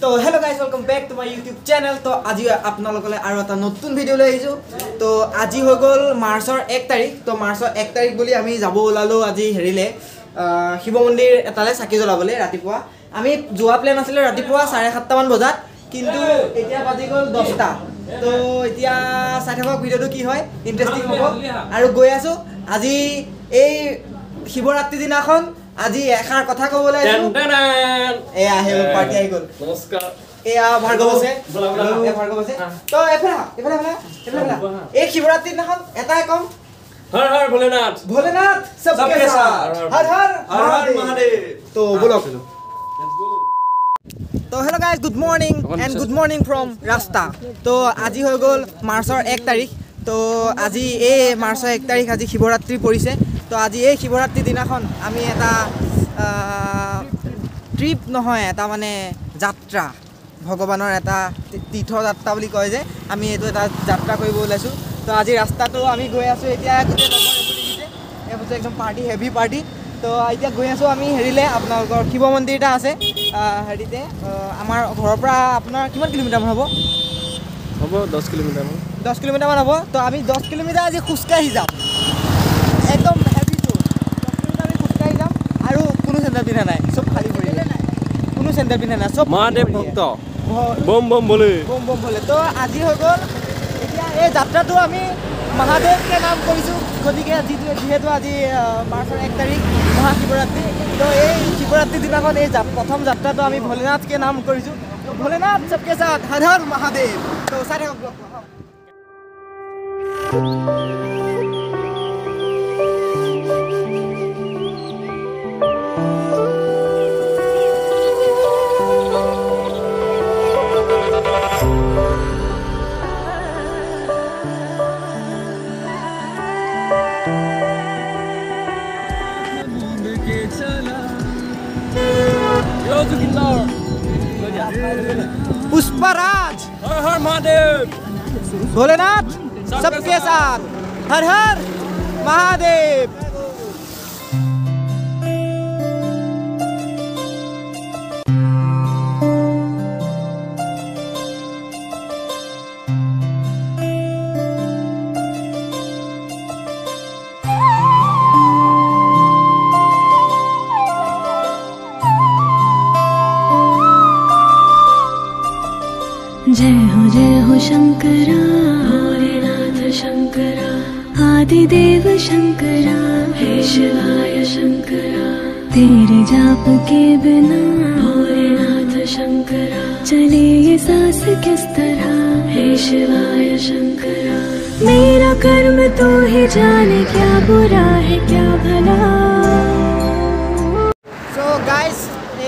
तो hello guys welcome back to my YouTube channel. तो आज आपनलोकले आरो एटा नतुन भिडिओ লৈ आइजो। तो आज हो गल मार्चर 1 तारिख। तो मार्चर 1 तारिख बोली आमी जाबो ओलालो आज हेरिले शिव मन्दिर एटाले साकी जलाबले रातिपुवा। आमी जुवा प्लान आसिले रातिपुवा 7:30 मान बजात, किंतु एतिया बाजि गल 10टा। तो एतिया साथेवा भिडिओ की होय इंटरेस्टिंग होबो आरो गय आसो। আজি এই শিবৰাত্ৰি দিনাখন আজি এখাৰ কথা কবলৈ আছো। এয়া হে পাৰ্টি আহি গল। নমস্কাৰ। এয়া ভাৰ্গবছে বলাবলা এ ভাৰ্গবছে। তো এফালা এই শিবৰাত্ৰি দিনাখন এটাই কম, হৰ হৰ ভোলেনাথ, ভোলেনাথ সবকে সাথ, হৰ হৰ হৰ মহাদেৱ। তো বলক। তো hello' guys, good morning and good morning from ৰাস্তা। তো আজি হৈ গল মাৰ্চৰ 1 তাৰিখ। তো আজি এই মাৰ্চৰ 1 তাৰিখ আজি শিৱৰাত্ৰি পৰিছে। তো আজি এই শিৱৰাত্ৰি দিনাখন আমি এটা ট্ৰিপ নহয়, এটা মানে যাত্ৰা, ভগৱানৰ এটা তীৰ্থ যাত্ৰা বুলি কয় যে, আমি এইটো এটা যাত্ৰা কৰিব ওলাইছোঁ। তো আজি ৰাস্তাটো আমি গৈ আছোঁ এতিয়া গোটেই লগৰ বুলি দিছে, এইবোৰ একদম পাৰ্টি, হেভি পাৰ্টি। তো এতিয়া গৈ আছোঁ আমি হেৰিলে, আপোনালোকৰ শিৱ মন্দিৰ এটা আছে হেৰিতে। আমাৰ ঘৰৰ পৰা আপোনাৰ কিমান কিলোমিটাৰমান হ'ব? হ'ব 10 কিলোমিটাৰমান। 10 কিলোমিটাৰমান হ'ব। তো আমি 10 কিলোমিটাৰ আজি খোজকাঢ়ি যাম, একদম হেভি টুৰ। 10 কিলোমিটাৰ আমি খোজকাঢ়ি যাম আৰু কোনো চেণ্ডেল পিন্ধা নাই, চব খালী কৰি নাই, কোনো চেণ্ডেল পিন্ধা নাই, চব মহাদেৱ ভক্ত, বম বম বোলে, বম বম বোলে। তো আজি হৈ গ'ল এতিয়া এই যাত্ৰাটো আমি মহাদেৱকে নাম কৰিছোঁ। গতিকে যিহেতু আজি মাৰ্চৰ 1 তাৰিখ মহাশিৱৰাত্ৰি। তো এই শিৱৰাত্ৰিৰ দিনাখন এই প্ৰথম যাত্ৰাটো আমি ভোলেনাথকে নাম কৰিছোঁ। তো ভোলেনাথ সবকে সাথ, হৰ হৰ মহাদেৱ। তো চাৰে पुष्पराज, हर हर महादेव, भोलेनाथ सबके साथ, हर हर महादेव। जय हो शंकरा, भोलेनाथ शंकरा, आदिदेव शंकरा, हे शिवाय शंकरा, तेरे जाप के बिना भोलेनाथ शंकरा, चले ये सांस किस तरह, हे शिवाय शंकरा, मेरा कर्म तो ही जाने क्या बुरा है क्या भला। So guys,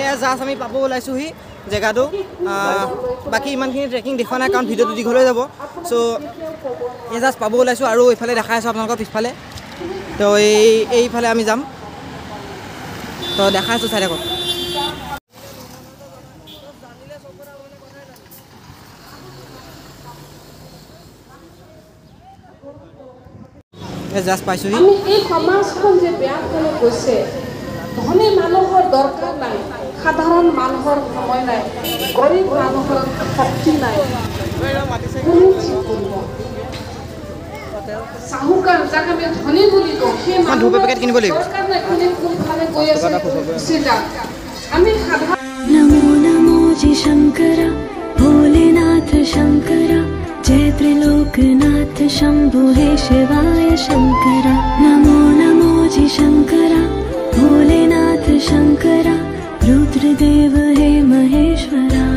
ये जास हमें पापो लाइसू ही জেগাটো বাকী ইমানখিনি ট্ৰেকিং দেখুৱা নাই কাৰণ ভিডিঅ'টো দীঘলৈ যাব। চ' এই জাষ্ট পাব ওলাইছোঁ আৰু এইফালে দেখাই আছোঁ আপোনালোকৰ পিছফালে। তো এইফালে আমি যাম। তো দেখাই আছোঁ চাই থাকক। জাষ্ট পাইছোঁহি। এই সমাজখন যে বেয়ালৈ গৈছে, ধনী মানুহৰ দৰকাৰ নাই, সাধাৰণ মানুহৰ সময় নাই, গৰীব মানুহৰ শক্তি নাই, চাহুকাৰ যাক আমি ধনী বুলি কওঁ সেই মানুহৰ দৰকাৰ নাই। কোনে কোনফালে গৈ আছে গুচি যাওক। আমি সাধাৰণ। নমো নমো জী শংকৰা, ভোলেনাথ শংকৰা, জয় ত্ৰিলোকনাথ শম্ভু, হে শিৱায় শংকৰা, নমো নমো জী শংকৰা, ভোলেনাথ শংকৰা, रुद्रदेव हे महेश्वरा।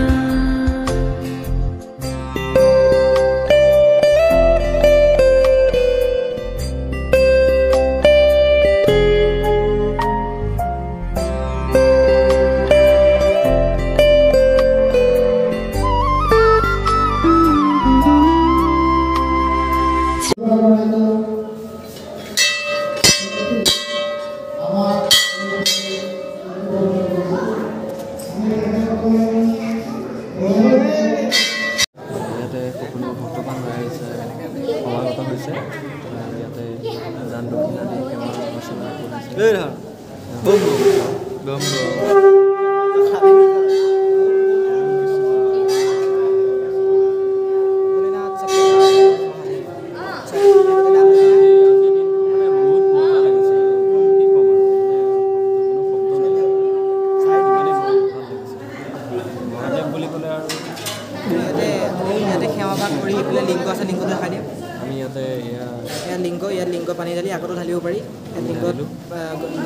ভাগ কৰি ইফালে লিংগ আছে, লিংগটো দেখা দিয়া আমি ইয়াতে ইয়াত লিংগ পানী ঢালি আগতো ঢালিব পাৰি, লিংগত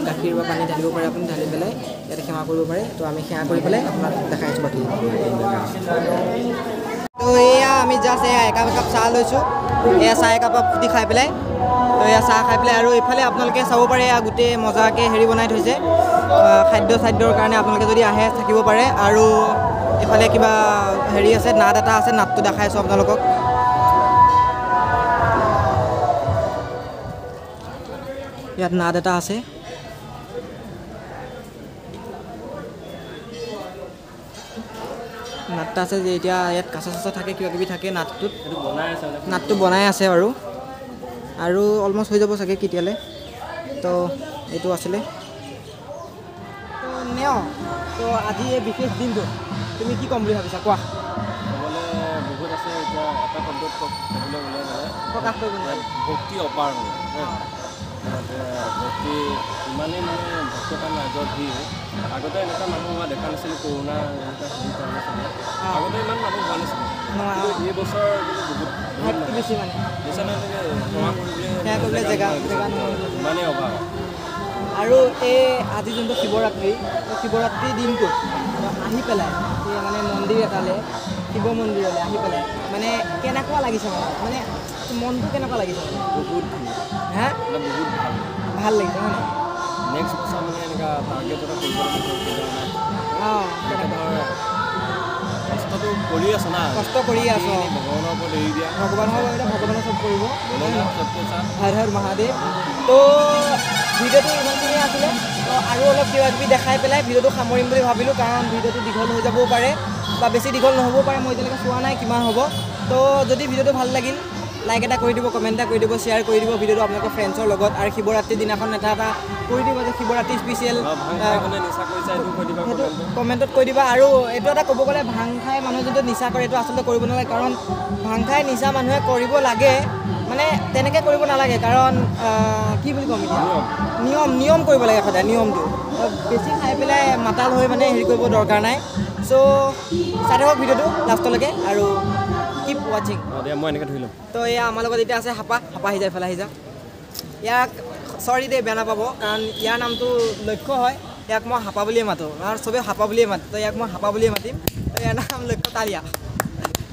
গাখীৰ বা পানী ঢালিব পাৰি, আপুনি ঢালি পেলাই ইয়াতে সেৱা কৰিব পাৰে। তো আমি সেৱা কৰি পেলাই আপোনাক দেখাইছোঁ বাকী। তো এয়া আমি জাষ্ট এয়া একাপ চাহ লৈছোঁ, এয়া চাহ একাপ ফুটি খাই পেলাই। তো এয়া চাহ খাই পেলাই আৰু এইফালে আপোনালোকে চাব পাৰে গোটেই মজাকৈ হেৰি বনাই থৈছে খাদ্যৰ কাৰণে, আপোনালোকে যদি আহে থাকিব পাৰে। আৰু এইফালে কিবা হেৰি আছে, নাট এটা আছে, নাটটো দেখাইছোঁ আপোনালোকক। ইয়াত নাট এটা আছে, নাটটা আছে যে এতিয়া ইয়াত কাঁচা চাচা থাকে, কিবা কিবি থাকে, নাটটো বনাই আছে বাৰু। আৰু অলম'ষ্ট হৈ যাব চাগে কেতিয়ালৈ। তো এইটো আছিলে নেও। তো আজি এই বিশেষ দিনটো তুমি কি ক'ম বুলি ভাবিছা কোৱা? বহুত আছে এতিয়া এটা শব্দত ক'বলৈ গ'লে প্ৰকাশ কৰিব নোৱাৰি, ভক্তি অপাৰ হয়। ভক্তি ইমানেই মানে ভক্ততাৰ মাজত ভিৰ। আগতে এনেকুৱা মানুহ হোৱা দেখা নাছিলোঁ, কৰোণা আগতে ইমান মানুহ হোৱা নাছিলে, এইবছৰ ইমানেই অভাৱ। আৰু এই আজি যোনটো শিৱৰাত্ৰি, শিৱৰাত্ৰিৰ দিনটোত আহি পেলাই মানে মন্দিৰ এটালৈ, শিৱ মন্দিৰলৈ আহি পেলাই মানে কেনেকুৱা লাগিছে, মানে মনটো কেনেকুৱা লাগিছে? বহুত হা বহুত ভাল লাগিছে মানে। নেক্সট বছৰ মানে এনেকুৱা টাৰ্গেট এটা কৰিব লাগিব, কষ্টটো কৰি আছোঁ না, কষ্ট কৰি আছোঁ, ভগৱানৰ ওপৰত এৰি দিয়া, ভগৱানে চব কৰিব। হৰ হৰ মহাদেৱ। তো ভিডিঅ'টো ইমানখিনিয়ে আছিলে। তো আৰু অলপ কিবা কিবি দেখাই পেলাই ভিডিঅ'টো সামৰিম বুলি ভাবিলোঁ, কাৰণ ভিডিঅ'টো দীঘল হৈ যাবও পাৰে বা বেছি দীঘল নহ'বও পাৰে, মই এতিয়ালৈকে চোৱা নাই কিমান হ'ব। তো যদি ভিডিঅ'টো ভাল লাগিল লাইক এটা কৰি দিব, কমেণ্ট এটা কৰি দিব, শ্বেয়াৰ কৰি দিব ভিডিঅ'টো আপোনালোকৰ ফ্ৰেণ্ডছৰ লগত। আৰু শিৱৰাত্ৰিৰ দিনাখন এটা কৰি দিব যে শিৱৰাত্ৰি স্পেচিয়েল, সেইটো কমেণ্টত কৈ দিবা। আৰু এইটো এটা ক'ব গ'লে ভাং খাই মানুহে যোনটো নিচা কৰে এইটো আচলতে কৰিব নালাগে, কাৰণ ভাং খাই নিচা মানুহে কৰিব লাগে মানে তেনেকৈ কৰিব নালাগে, কাৰণ কি বুলি ক'ম এতিয়া নিয়ম কৰিব লাগে সদায়, নিয়মটো বেছি খাই পেলাই মাতাল হৈ মানে হেৰি কৰিব দৰকাৰ নাই। চ' চাই থাকক ভিডিঅ'টো লাষ্টলৈকে আৰু কিপ ৱাচিং। মই এনেকৈ ধৰি ল'ম। তো এয়া আমাৰ লগত এতিয়া আছে হাপা, আহি যায়, ইফালে আহি যাওক। ইয়াক চৰি দেই বেয়া নাপাব, কাৰণ ইয়াৰ নামটো লক্ষ্য হয়, ইয়াক মই হাপা বুলিয়ে মাতোঁ আৰু চবেই হাপা বুলিয়ে মাতে, তো ইয়াক মই হাপা বুলিয়ে মাতিম। তো ইয়াৰ নাম লক্ষ্য তালিয়া।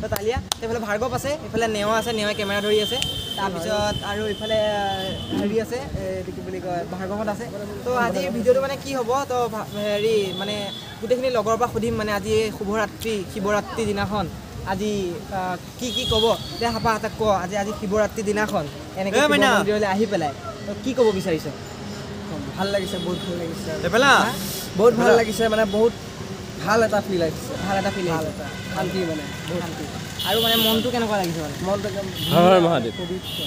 তো তালিয়া এইফালে ভাৰ্গৱ আছে, এইফালে নেওৱা আছে, নেওৱাই কেমেৰা ধৰি আছে, তাৰপিছত আৰু এইফালে হেৰি আছে এইটো কি বুলি কয় ভাৰ্গৱত আছে। তো আজি ভিডিঅ'টো মানে কি হ'ব, তো হেৰি মানে গোটেইখিনি লগৰ পৰা সুধিম মানে আজি শুভৰাত্ৰি শিৱৰাত্ৰিৰ দিনাখন আজি কি ক'ব যে হাপা এটা ক আজি আজি শিৱৰাত্ৰিৰ দিনাখন এনেকৈ মন্দিৰলৈ আহি পেলাই কি ক'ব বিচাৰিছে? ভাল লাগিছে, বহুত ভাল লাগিছে, বহুত ভাল লাগিছে মানে, বহুত ভাল এটা ফিল আহিছে, ভাল এটা ফিল আহিছে, শান্তি মানে বহুত শান্তি। আৰু মানে মনটো কেনেকুৱা লাগিছে মানে? মনটো হৰ হৰ মহাদেৱ,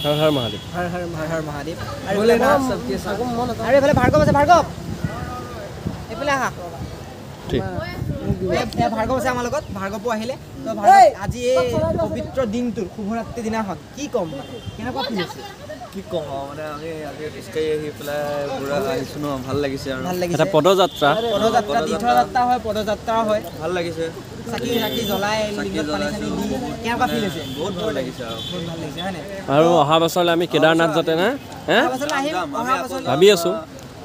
হৰ হৰ মহাদেৱ, হৰ হৰ হৰ মহাদেৱ। আৰু এইফালে ভাৰ্গৱ আছে, ভাৰ্গৱ এইফালে আহা। ভাৰ্গৱ আছে আমাৰ লগত, ভাৰ্গৱো আহিলে। তো ভাৰ্গৱ আজি এই পবিত্ৰ দিনটোৰ শুভৰাত্ৰিৰ দিনাখন কি ক'ম, কেনেকুৱা ফিল হৈছে, কি কওঁ মানে? আমি আজি খোজকাঢ়ি আহি পেলাই পুৰা আহিছোঁ ন, ভাল লাগিছে আৰু এটা পদযাত্ৰা, তীৰ্থযাত্ৰা হয়, পদযাত্ৰা হয়, ভাল লাগিছে। চাকি চাকি জ্বলাই কেনেকুৱা ফিল হৈছে? বহুত ভাল লাগিছে আৰু বহুত ভাল লাগিছে হয়নে? আৰু অহা বছৰলৈ আমি কেদাৰনাথ যাতে না ভাবি আছোঁ,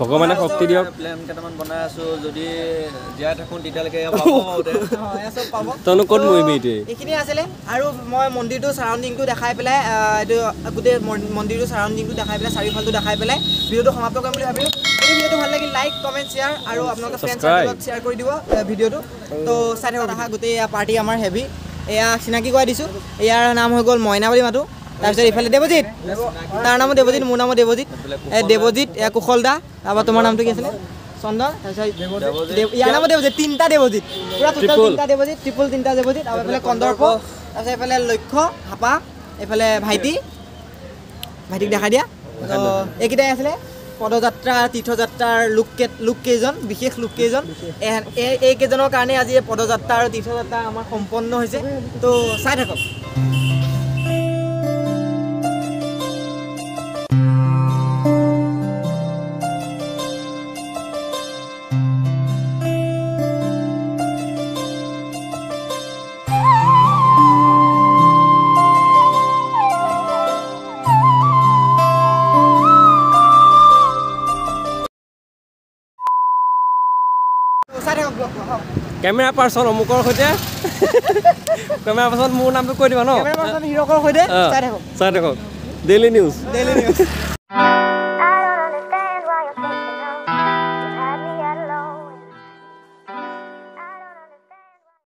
ভগৱানে শক্তি দিয়ক। প্লেন কেইটামান বনাই আছোঁ, যদি জীয়াই থাকোঁ তেতিয়ালৈকে ক'ত মৰিবি এইখিনি আছিলে। আৰু মই মন্দিৰটো চাৰাউণ্ডিংটো দেখাই পেলাই এইটো গোটেই মন্দিৰটো চাৰাউণ্ডিংটো দেখাই পেলাই চাৰিওফালটো দেখাই পেলাই ভিডিঅ'টো সমাপ্ত কৰিম বুলি ভাবিলোঁ। এই ভিডিঅ'টো ভাল লাগিল লাইক কমেণ্ট শ্বেয়াৰ আৰু আপোনালোকে ফ্ৰেণ্ডছক শ্বেয়াৰ কৰি দিব ভিডিঅ'টো। তো চাই থাকক, আহা গোটেই পাৰ্টি আমাৰ হেভি। এয়া চিনাকি কৰাই দিছোঁ, ইয়াৰ নাম হৈ গ'ল মইনা বুলি মাতোঁ। তাৰপিছত ইফালে দেৱজিত, তাৰ নামো দেৱজিত, মোৰ নামো দেৱজিত, দেৱজিত এয়া কুশল দা, তাৰপৰা তোমাৰ নামটো কি আছিলে চন্দন, তাৰপিছত ইয়াৰ নামো দেৱজিত, তিনিটা দেৱজিত পুৰা টোটেল তিনিটা দেৱজিত, ট্ৰিপল তিনিটা দেৱজিত। আৰু এইফালে কন্দৰ্প, তাৰপিছত এইফালে লক্ষ্য হাপা, এইফালে ভাইটিক দেখা দিয়া। তো এইকেইটাই আছিলে পদযাত্ৰা তীৰ্থযাত্ৰাৰ লোককেইজন, বিশেষ লোককেইজন। এইকেইজনৰ কাৰণে আজি পদযাত্ৰা আৰু তীৰ্থযাত্ৰা আমাৰ সম্পন্ন হৈছে। তো চাই থাকক। Kamera person omukor hoje. Kamera person মোৰ নামটো কৈ দিবা ন? Kamera person হিৰকৰ হৈ দে। চাই দেখো। Daily news.